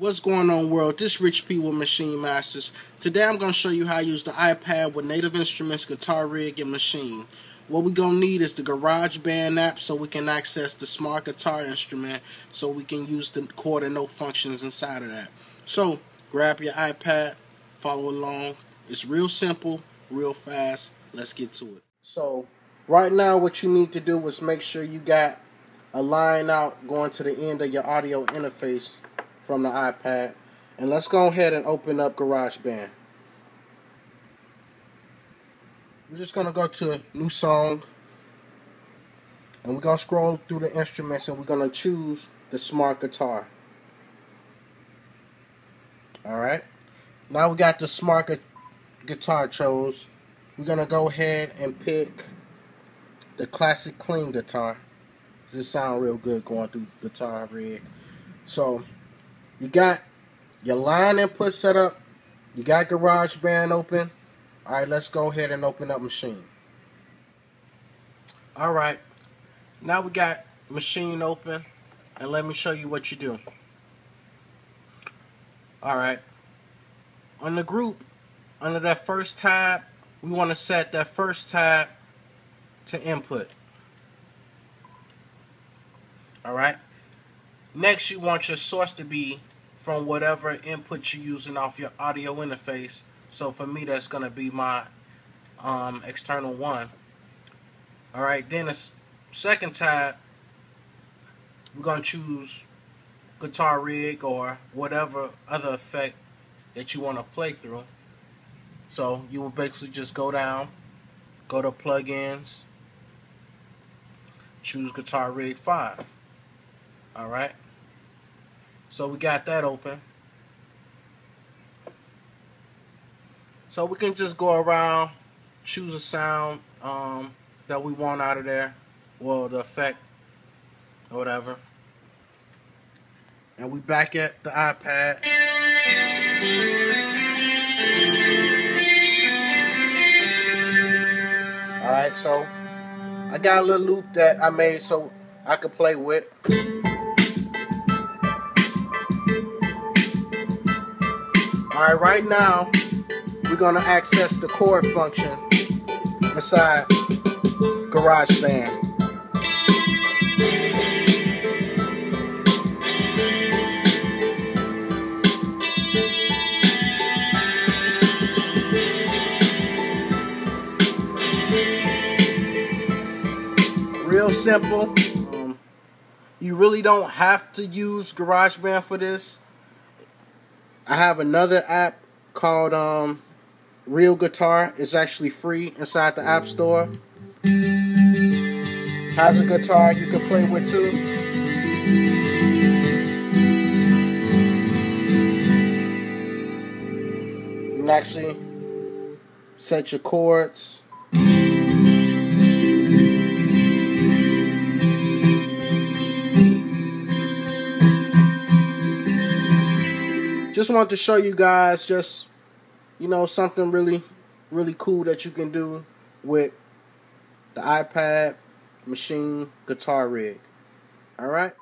What's going on, world? This is Rich P with Machine Masters. Today I'm going to show you how to use the iPad with Native Instruments, Guitar Rig, and Machine. What we're going to need is the GarageBand app so we can access the smart guitar instrument so we can use the chord and note functions inside of that. So, grab your iPad, follow along. It's real simple, real fast. Let's get to it. So, right now what you need to do is make sure you got a line out going to the end of your audio interface from the iPad, and let's go ahead and open up GarageBand. We're just going to go to new song, and we're going to scroll through the instruments, and we're going to choose the smart guitar. Alright, now we got the smart guitar chose. We're going to go ahead and pick the classic clean guitar. This sounds real good going through Guitar Rig. So you got your line input set up. You got GarageBand open. Alright, let's go ahead and open up Machine. Alright, now we got Machine open. And let me show you what you do. Alright, on the group, under that first tab, we want to set that first tab to input. Alright, next you want your source to be from whatever input you're using off your audio interface. So for me, that's going to be my external one. Alright, then the second tab, we're going to choose Guitar Rig or whatever other effect that you want to play through. So you will basically just go down, go to Plugins, choose Guitar Rig 5. Alright, so we got that open. So we can just go around, choose a sound that we want out of there, well, the effect or whatever. And we back at the iPad. Alright, so I got a little loop that I made so I could play with. Alright, right now we're going to access the chord function inside GarageBand. Real simple. You really don't have to use GarageBand for this. I have another app called Real Guitar. It's actually free inside the App Store. Has a guitar you can play with too. You can actually set your chords. Just wanted to show you guys just, you know, something really, really cool that you can do with the iPad, Machine, Guitar Rig. Alright?